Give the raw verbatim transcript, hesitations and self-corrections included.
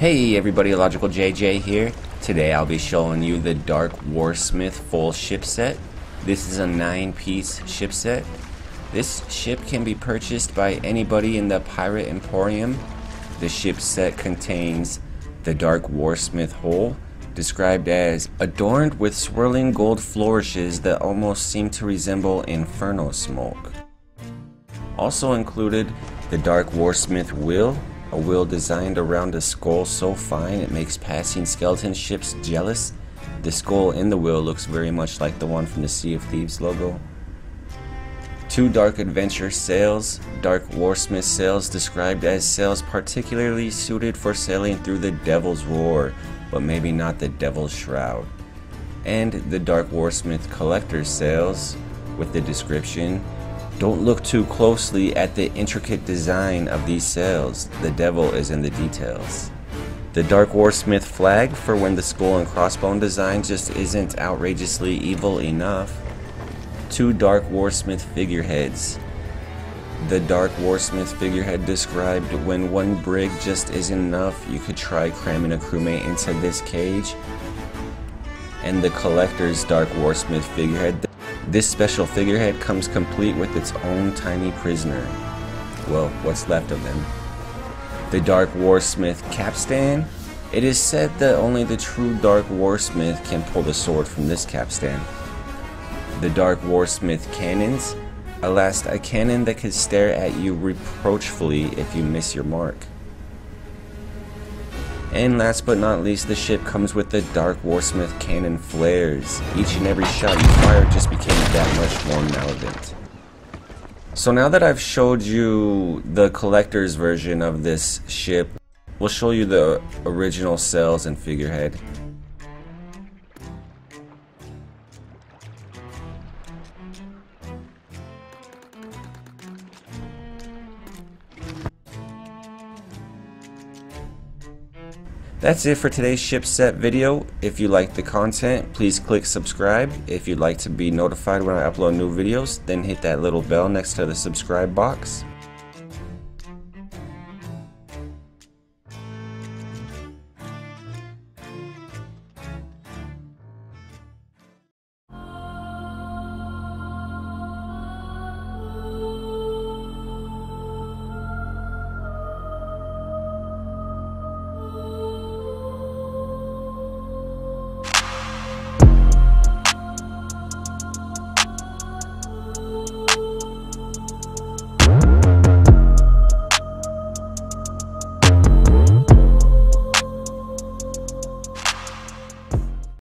Hey everybody, Logical J J here. Today I'll be showing you the Dark Warsmith full ship set. This is a nine piece ship set. This ship can be purchased by anybody in the Pirate Emporium. The ship set contains the Dark Warsmith hull, described as adorned with swirling gold flourishes that almost seem to resemble inferno smoke. Also included, the Dark Warsmith wheel, a wheel designed around a skull so fine it makes passing skeleton ships jealous. The skull in the wheel looks very much like the one from the Sea of Thieves logo. Two Dark Adventure sails, Dark Warsmith sails described as sails particularly suited for sailing through the Devil's Roar, but maybe not the Devil's Shroud. And the Dark Warsmith Collector sails, with the description, "Don't look too closely at the intricate design of these sails, the devil is in the details." The Dark Warsmith flag, for when the skull and crossbone design just isn't outrageously evil enough. Two Dark Warsmith figureheads. The Dark Warsmith figurehead described, "When one brig just isn't enough, you could try cramming a crewmate into this cage." And the Collector's Dark Warsmith figurehead. This special figurehead comes complete with its own tiny prisoner. Well, what's left of them. The Dark Warsmith capstan. It is said that only the true Dark Warsmith can pull the sword from this capstan. The Dark Warsmith cannons. Alas, a cannon that could stare at you reproachfully if you miss your mark. And last but not least, the ship comes with the Dark Warsmith cannon flares. Each and every shot you fired just became that much more malevolent. So now that I've showed you the collector's version of this ship, we'll show you the original sails and figurehead. That's it for today's ship set video. If you like the content, please click subscribe. If you'd like to be notified when I upload new videos, then hit that little bell next to the subscribe box.